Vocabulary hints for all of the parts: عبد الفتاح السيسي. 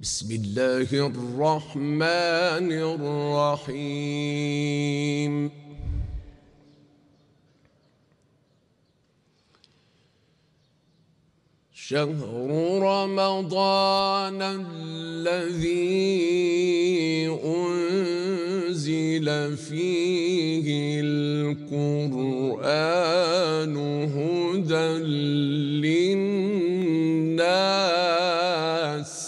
بسم الله الرحمن الرحيم. شهر رمضان الذي أنزل فيه القرآن هدى للناس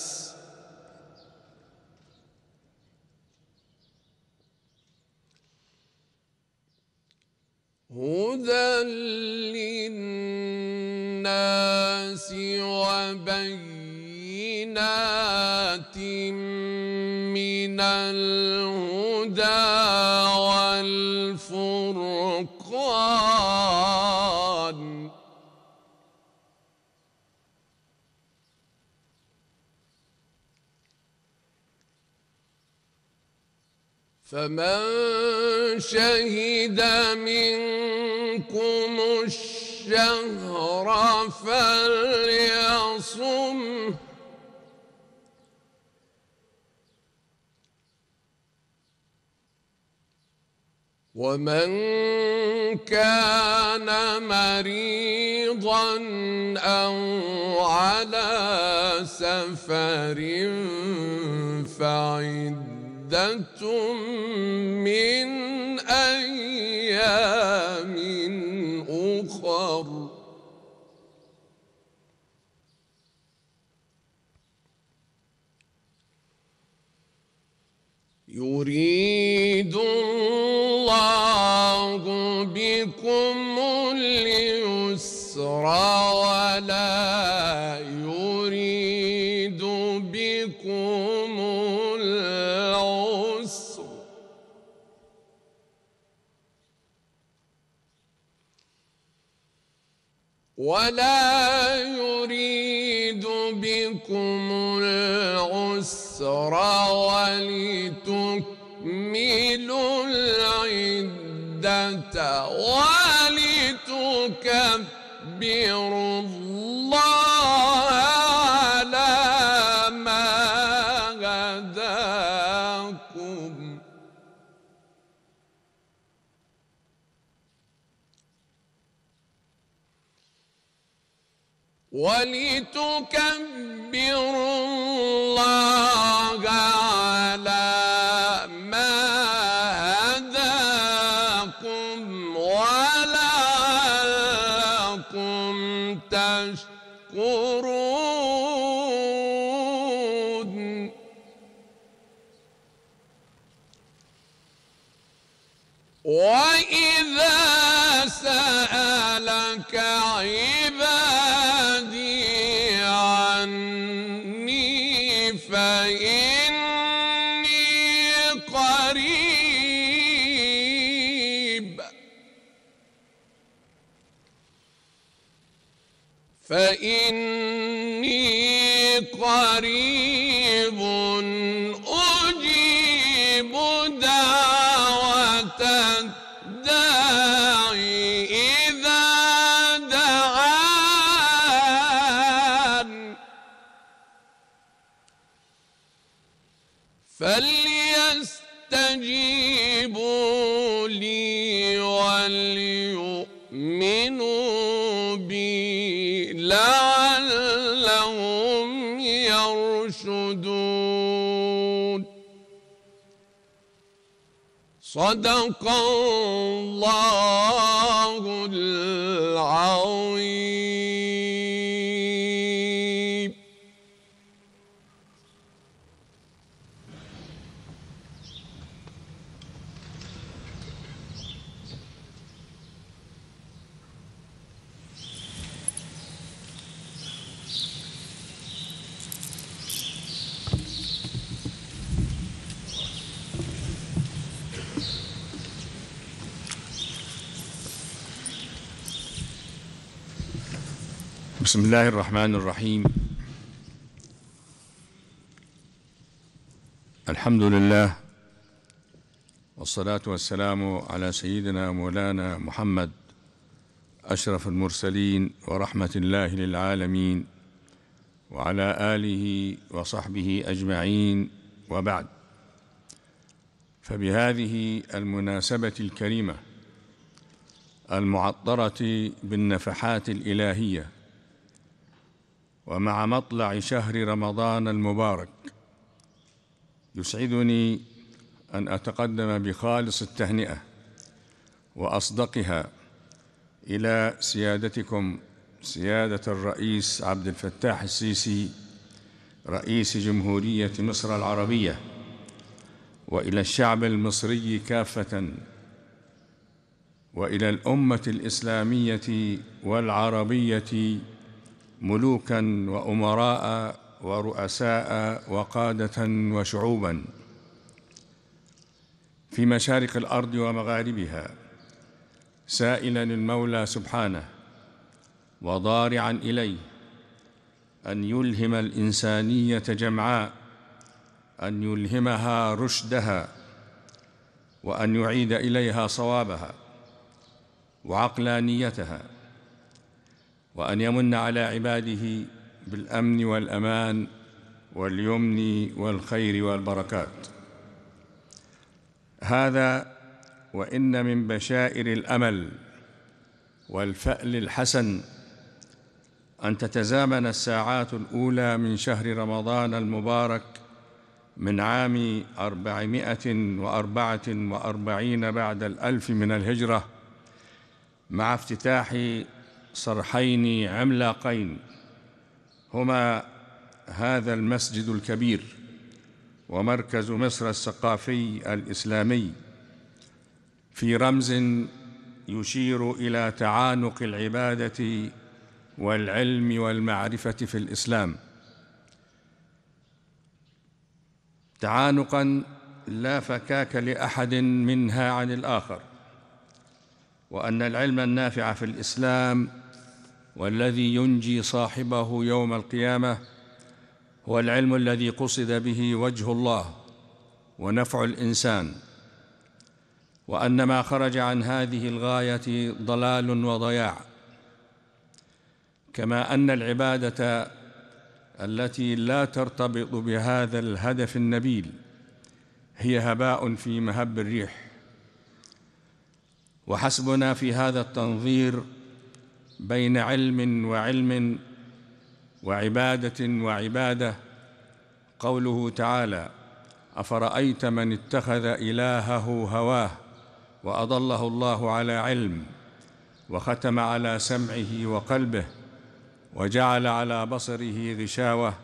وبينات من الهدى والفرقان فمن شهد منكم الشهر فليصم ومن كان مريضا أو على سفر فعدة من أيام أخر يريد الله بكم اليسر ولا يريد بكم العسر ولا يريد بكم العسر ولتكملوا العدة ولتكبروا الله على ما هداكم ولتكبروا الله على ما هداكم ولعلكم تشكرون وإذا سألك عبادي عني فإني قريب أجيب دعوة الداعي إذا دعان فليستجيبوا لي وليؤمنوا بي لعلهم يرشدون. صدق الله العظيم. بسم الله الرحمن الرحيم. الحمد لله والصلاة والسلام على سيدنا مولانا محمد أشرف المرسلين ورحمة الله للعالمين وعلى آله وصحبه أجمعين، وبعد. فبهذه المناسبة الكريمة المعطرة بالنفحات الإلهية، ومع مطلع شهر رمضان المبارك، يسعدني أن أتقدم بخالص التهنئة وأصدقها إلى سيادتكم سيادة الرئيس عبد الفتاح السيسي رئيس جمهورية مصر العربية، وإلى الشعب المصري كافة، وإلى الأمة الإسلامية والعربية ملوكاً وأمراء ورؤساء وقادة وشعوباً في مشارق الأرض ومغاربها، سائلاً المولى سبحانه وضارعاً إليه أن يلهم الإنسانية جمعاء، أن يلهمها رشدها، وأن يعيد إليها صوابها وعقلانيتها، وأن يمن على عباده بالأمن والأمان واليمن والخير والبركات. هذا وإن من بشائر الأمل والفأل الحسن أن تتزامن الساعات الأولى من شهر رمضان المبارك من عام 444 بعد الألف من الهجرة مع افتتاح صرحين عملاقين هما هذا المسجد الكبير ومركز مصر الثقافي الإسلامي، في رمز يشير إلى تعانق العبادة والعلم والمعرفة في الإسلام، تعانقاً لا فكاك لأحد منها عن الآخر، وأن العلم النافع في الإسلام والذي ينجي صاحبه يوم القيامة هو العلم الذي قصد به وجه الله ونفع الإنسان، وأن ما خرج عن هذه الغاية ضلال وضياع. كما أن العبادة التي لا ترتبط بهذا الهدف النبيل هي هباء في مهب الريح، وحسبنا في هذا التنظير بين علم وعلم وعبادة وعبادة قوله تعالى: أفرأيت من اتخذ إلهه هواه وأضله الله على علم وختم على سمعه وقلبه وجعل على بصره غشاوة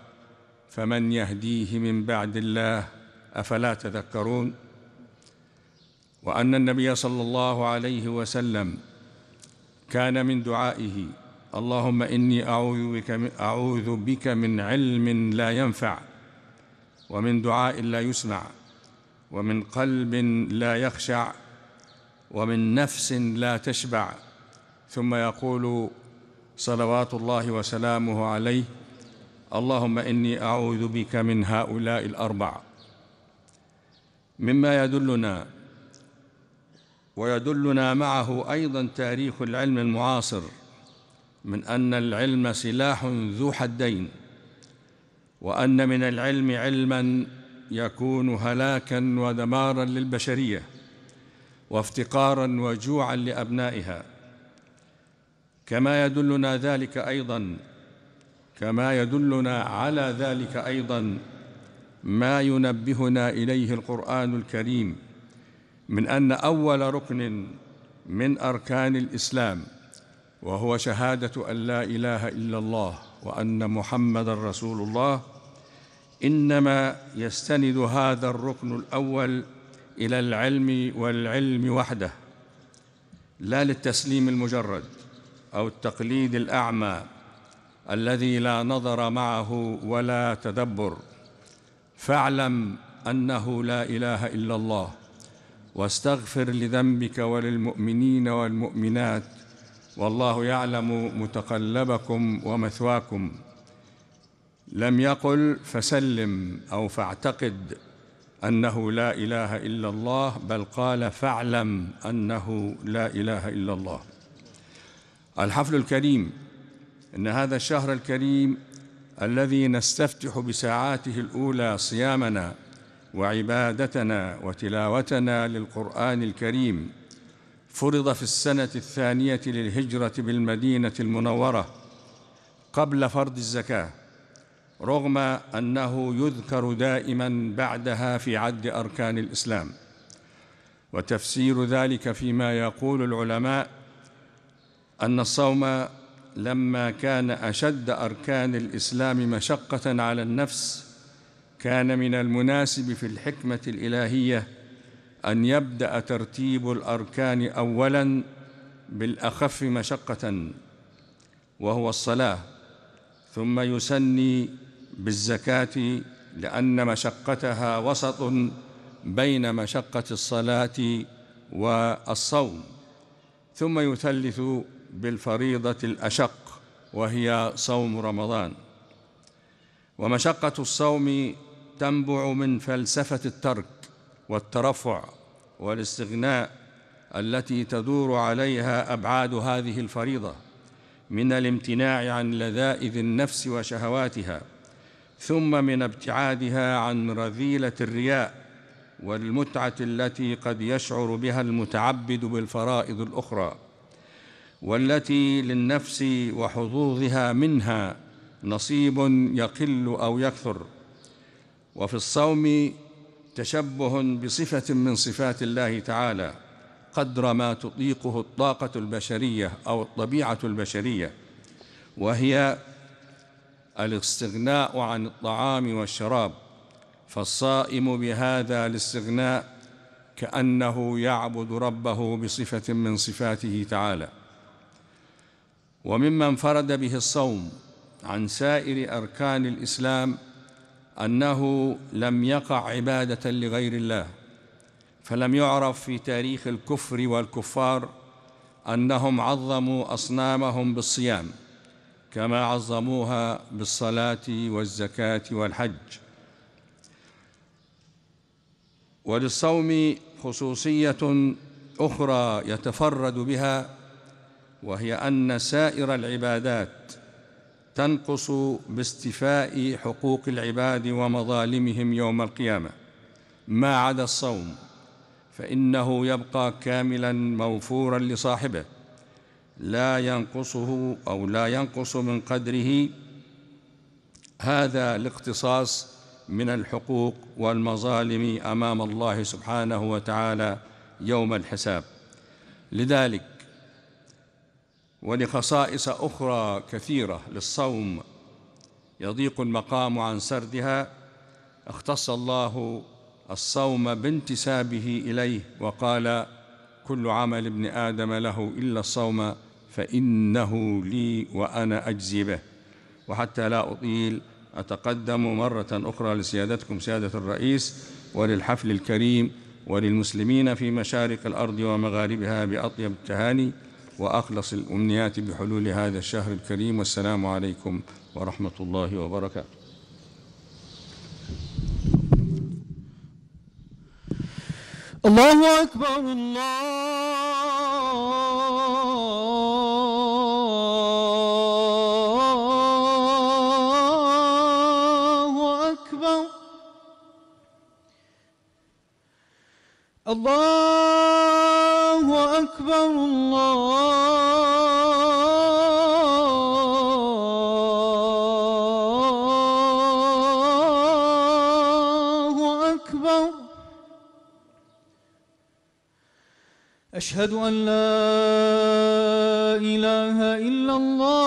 فمن يهديه من بعد الله أفلا تذكرون. وأن النبي صلى الله عليه وسلم كان من دعائه: اللهم إني أعوذ بك من علم لا ينفع، ومن دعاء لا يسمع، ومن قلب لا يخشع، ومن نفس لا تشبع، ثم يقول صلوات الله وسلامه عليه: اللهم إني أعوذ بك من هؤلاء الأربع. مما يدلنا ويدلنا معه أيضاً تاريخ العلم المعاصر من أن العلم سلاح ذو حدين، وأن من العلم علماً يكون هلاكاً ودماراً للبشرية وافتقاراً وجوعاً لأبنائها. كما يدلنا على ذلك أيضاً ما ينبهنا إليه القرآن الكريم من أن أول ركن من أركان الإسلام وهو شهادة أن لا إله إلا الله وأن محمدًا رسول الله، إنما يستند هذا الركن الأول إلى العلم والعلم وحده، لا للتسليم المجرد أو التقليد الأعمى الذي لا نظر معه ولا تدبر. فاعلم أنه لا إله إلا الله واستغفر لذنبك وللمؤمنين والمؤمنات والله يعلم متقلبكم ومثواكم. لم يقل فسلم أو فاعتقد أنه لا إله إلا الله، بل قال فاعلم أنه لا إله إلا الله. الحفل الكريم، إن هذا الشهر الكريم الذي نستفتح بساعاته الأولى صيامنا وعبادتنا وتلاوتنا للقرآن الكريم، فرض في السنة الثانية للهجرة بالمدينة المنورة قبل فرض الزكاة، رغم أنه يذكر دائماً بعدها في عد أركان الإسلام. وتفسير ذلك فيما يقول العلماء أن الصوم لما كان أشد أركان الإسلام مشقة على النفس، كان من المناسب في الحكمة الإلهية أن يبدأ ترتيب الأركان أولاً بالأخف مشقة وهو الصلاة، ثم يسني بالزكاة لأن مشقتها وسط بين مشقة الصلاة والصوم، ثم يثلث بالفريضة الأشق وهي صوم رمضان. ومشقة الصوم تنبع من فلسفة الترك والترفع والاستغناء التي تدور عليها أبعاد هذه الفريضة، من الامتناع عن لذائذ النفس وشهواتها، ثم من ابتعادها عن رذيلة الرياء والمتعة التي قد يشعر بها المتعبد بالفرائض الأخرى، والتي للنفس وحظوظها منها نصيب يقل أو يكثر. وفي الصوم تشبه بصفة من صفات الله تعالى قدر ما تطيقه الطاقة البشرية أو الطبيعة البشرية، وهي الاستغناء عن الطعام والشراب، فالصائم بهذا الاستغناء كأنه يعبد ربه بصفة من صفاته تعالى. ومما انفرد به الصوم عن سائر أركان الإسلام أنه لم يقع عبادة لغير الله، فلم يعرف في تاريخ الكفر والكفار أنهم عظموا أصنامهم بالصيام كما عظموها بالصلاة والزكاة والحج. وللصوم خصوصية أخرى يتفرد بها، وهي أن سائر العبادات تنقص باستيفاء حقوق العباد ومظالمهم يوم القيامة، ما عدا الصوم فإنه يبقى كاملاً موفوراً لصاحبه، لا ينقصه أو لا ينقص من قدره هذا الاقتصاص من الحقوق والمظالم أمام الله سبحانه وتعالى يوم الحساب. لذلك ولخصائص أخرى كثيرة للصوم يضيق المقام عن سردها، اختص الله الصوم بانتسابه إليه وقال: كل عمل ابن آدم له إلا الصوم فإنه لي وأنا أجزي به. وحتى لا أطيل أتقدم مرة أخرى لسيادتكم سيادة الرئيس وللحفل الكريم وللمسلمين في مشارق الأرض ومغاربها بأطيب التهاني وأخلص الأمنيات بحلول هذا الشهر الكريم، والسلام عليكم ورحمة الله وبركاته. الله أكبر الله أكبر الله أكبر الله أكبر. أشهد أن لا إله إلا الله،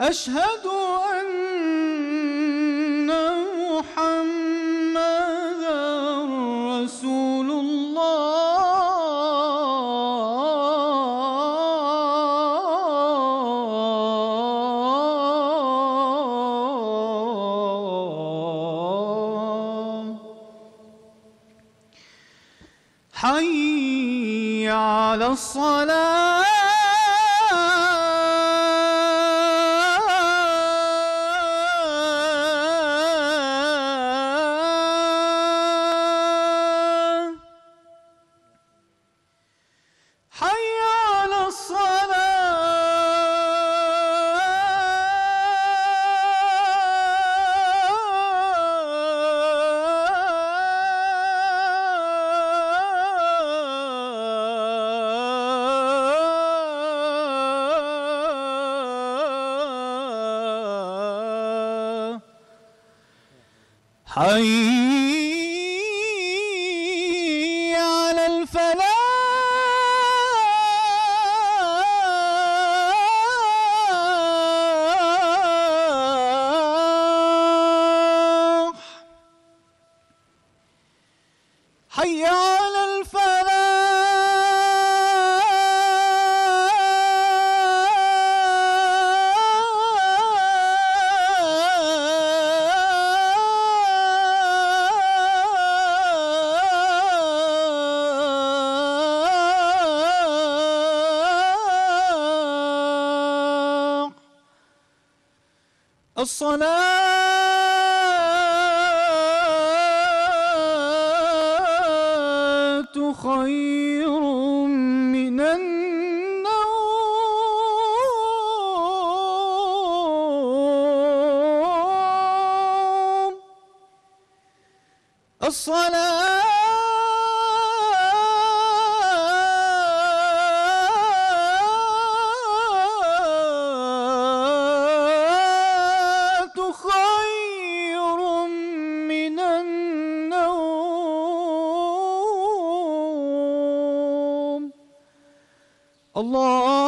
أشهد أن محمدا رسول الله. حي على الصلاة. حي على الفلاح، حي على الصلاة خير من النوم. الله